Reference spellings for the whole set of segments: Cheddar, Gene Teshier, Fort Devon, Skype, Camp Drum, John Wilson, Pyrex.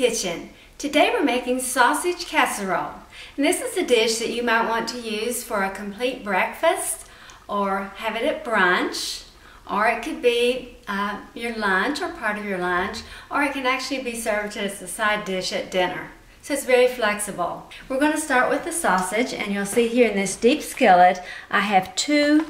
Kitchen. Today we're making sausage casserole, and this is a dish that you might want to use for a complete breakfast, or have it at brunch, or it could be your lunch or part of your lunch, or it can actually be served as a side dish at dinner. So it's very flexible. We're going to start with the sausage, and you'll see here in this deep skillet I have 2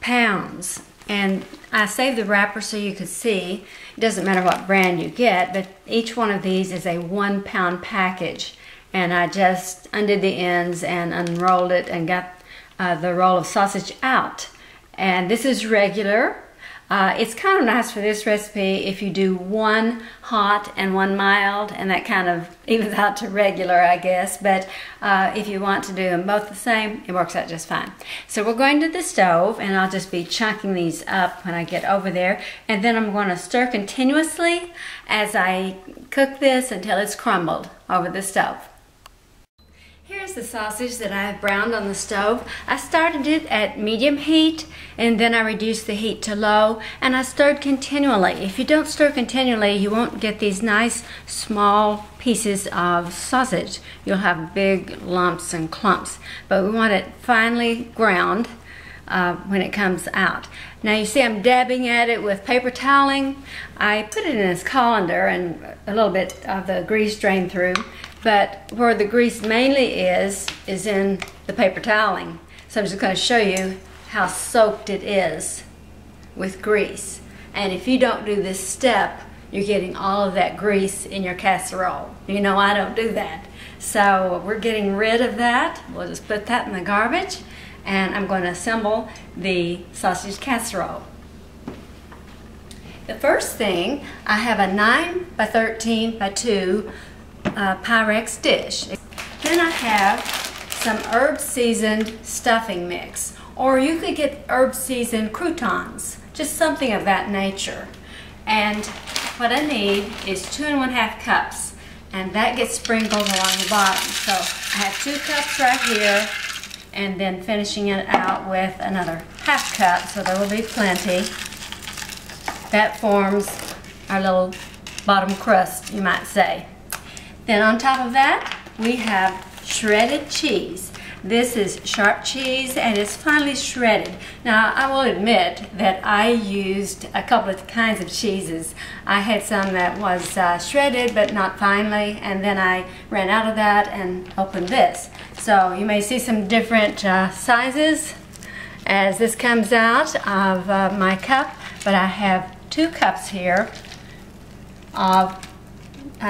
pounds. And I saved the wrapper so you could see. It doesn't matter what brand you get, but each one of these is a 1 pound package. And I just undid the ends and unrolled it and got the roll of sausage out. And this is regular. It's kind of nice for this recipe if you do one hot and one mild, and that kind of evens out to regular, I guess. But if you want to do them both the same, it works out just fine. So we're going to the stove, and I'll just be chunking these up when I get over there. And then I'm going to stir continuously as I cook this until it's crumbled over the stove. Here's the sausage that I have browned on the stove. I started it at medium heat, and then I reduced the heat to low, and I stirred continually. If you don't stir continually, you won't get these nice small pieces of sausage. You'll have big lumps and clumps, but we want it finely ground when it comes out. Now you see I'm dabbing at it with paper toweling. I put it in this colander, and a little bit of the grease drained through. But where the grease mainly is in the paper toweling. So I'm just going to show you how soaked it is with grease. And if you don't do this step, you're getting all of that grease in your casserole. You know I don't do that. So we're getting rid of that. We'll just put that in the garbage. And I'm going to assemble the sausage casserole. The first thing, I have a 9 by 13 by 2 Pyrex dish. Then I have some herb seasoned stuffing mix, or you could get herb seasoned croutons, just something of that nature. And what I need is 2 1/2 cups, and that gets sprinkled along the bottom. So I have 2 cups right here, and then finishing it out with another 1/2 cup, so there will be plenty. That forms our little bottom crust, you might say. Then on top of that, we have shredded cheese. This is sharp cheese, and it's finely shredded. Now, I will admit that I used a couple of kinds of cheeses. I had some that was shredded, but not finely, and then I ran out of that and opened this. So you may see some different sizes as this comes out of my cup, but I have 2 cups here of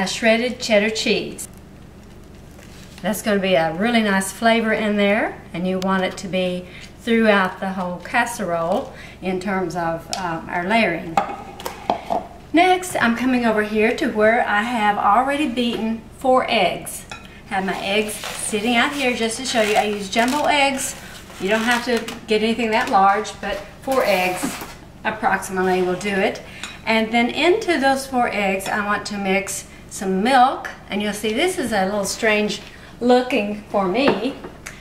shredded cheddar cheese. That's going to be a really nice flavor in there, and you want it to be throughout the whole casserole in terms of our layering. Next, I'm coming over here to where I have already beaten 4 eggs. I have my eggs sitting out here just to show you. I use jumbo eggs. You don't have to get anything that large, but 4 eggs approximately will do it. And then into those 4 eggs, I want to mix some milk, and you'll see this is a little strange looking for me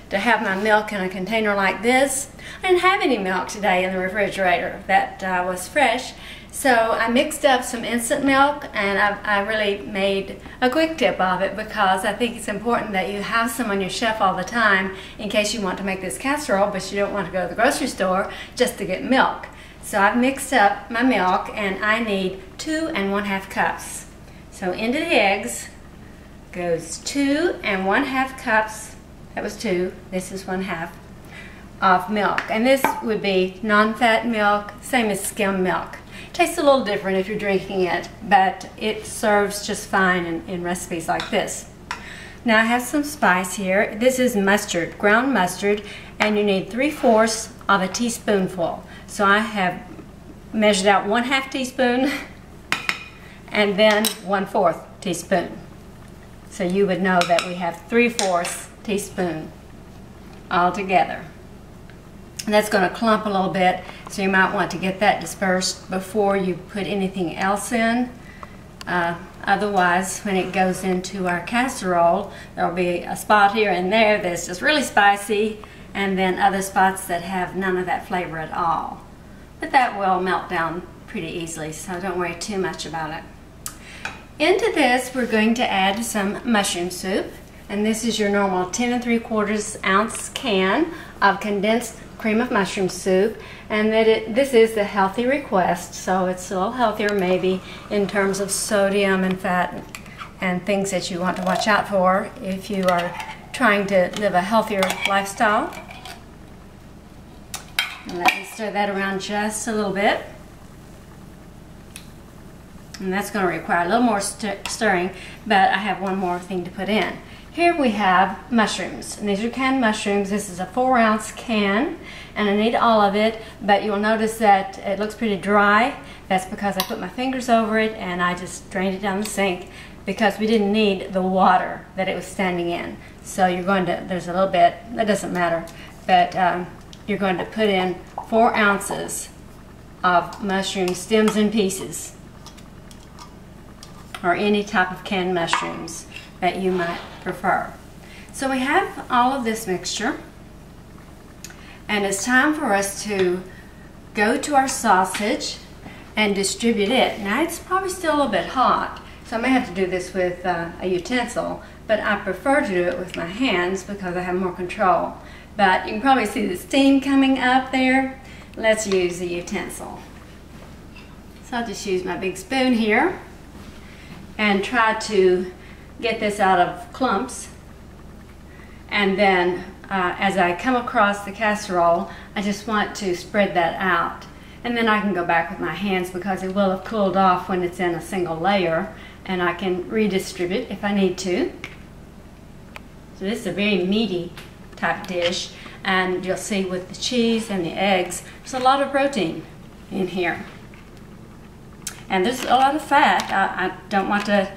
to have my milk in a container like this. I didn't have any milk today in the refrigerator that was fresh, so I mixed up some instant milk, and I really made a quick tip of it because I think it's important that you have some on your shelf all the time in case you want to make this casserole but you don't want to go to the grocery store just to get milk. So I've mixed up my milk, and I need 2 1/2 cups. So into the eggs goes 2 1/2 cups, that was 2, this is 1/2, of milk. And this would be non-fat milk, same as skim milk. Tastes a little different if you're drinking it, but it serves just fine in recipes like this. Now I have some spice here. This is mustard, ground mustard, and you need 3/4 of a teaspoonful. So I have measured out 1/2 teaspoon and then 1/4 teaspoon. So you would know that we have 3/4 teaspoon all together. And that's going to clump a little bit, so you might want to get that dispersed before you put anything else in. Otherwise, when it goes into our casserole, there will be a spot here and there that's just really spicy, and then other spots that have none of that flavor at all. But that will melt down pretty easily, so don't worry too much about it. Into this we're going to add some mushroom soup, and this is your normal 10 3/4 ounce can of condensed cream of mushroom soup, and this is the healthy request, so it's a little healthier maybe in terms of sodium and fat and things that you want to watch out for if you are trying to live a healthier lifestyle. And let me stir that around just a little bit. And that's going to require a little more stirring, but I have one more thing to put in. Here we have mushrooms, and these are canned mushrooms. This is a 4-ounce can, and I need all of it, but you'll notice that it looks pretty dry. That's because I put my fingers over it and I just drained it down the sink because we didn't need the water that it was standing in. So you're going to, there's a little bit, that doesn't matter, but you're going to put in 4 ounces of mushroom stems and pieces, or any type of canned mushrooms that you might prefer. So we have all of this mixture, and it's time for us to go to our sausage and distribute it. Now it's probably still a little bit hot, so I may have to do this with a utensil, but I prefer to do it with my hands because I have more control. But you can probably see the steam coming up there. Let's use the utensil. So I'll just use my big spoon here and try to get this out of clumps, and then as I come across the casserole, I just want to spread that out, and then I can go back with my hands because it will have cooled off when it's in a single layer, and I can redistribute if I need to. So this is a very meaty type dish, and you'll see with the cheese and the eggs there's a lot of protein in here. And there's a lot of fat. I don't want to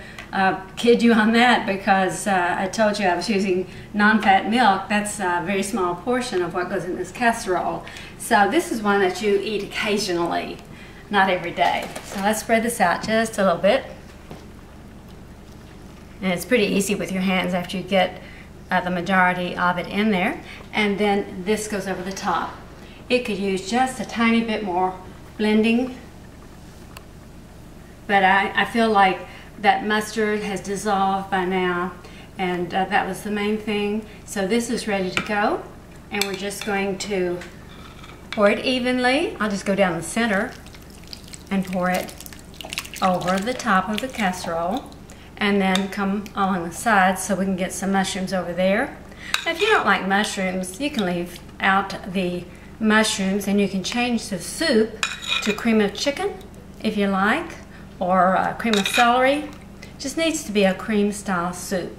kid you on that because I told you I was using non-fat milk. That's a very small portion of what goes in this casserole. So this is one that you eat occasionally, not every day. So let's spread this out just a little bit. And it's pretty easy with your hands after you get the majority of it in there. And then this goes over the top. It could use just a tiny bit more blending, but I feel like that mustard has dissolved by now, and that was the main thing. So this is ready to go, and we're just going to pour it evenly. I'll just go down the center and pour it over the top of the casserole, and then come along the sides so we can get some mushrooms over there. Now, if you don't like mushrooms, you can leave out the mushrooms, and you can change the soup to cream of chicken if you like, or cream of celery. Just needs to be a cream style soup.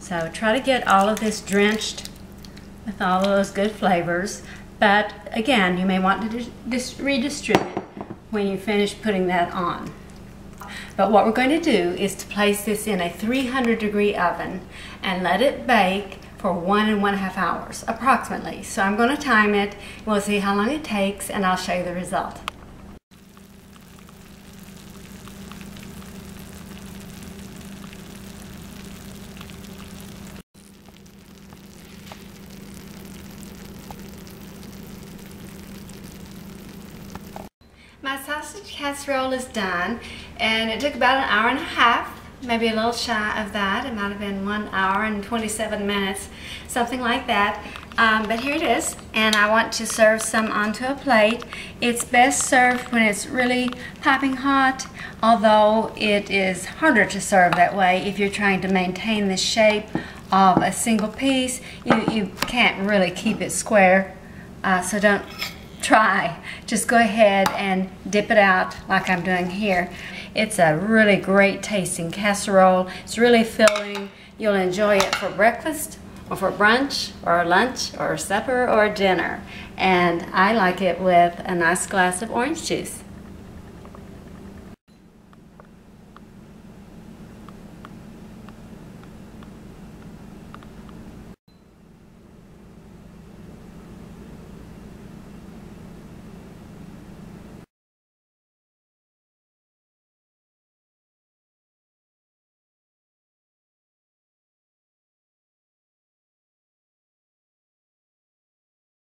So try to get all of this drenched with all of those good flavors, but again you may want to redistribute when you finish putting that on. But what we're going to do is to place this in a 300-degree oven and let it bake for 1.5 hours approximately. So I'm going to time it, we'll see how long it takes, and I'll show you the result. My sausage casserole is done, and it took about 1.5 hours, maybe a little shy of that. It might have been 1 hour and 27 minutes, something like that. But here it is, and I want to serve some onto a plate. It's best served when it's really piping hot, although it is harder to serve that way if you're trying to maintain the shape of a single piece. You can't really keep it square, so don't try. Just go ahead and dip it out like I'm doing here. It's a really great tasting casserole. It's really filling. You'll enjoy it for breakfast or for brunch or lunch or supper or dinner. And I like it with a nice glass of orange juice.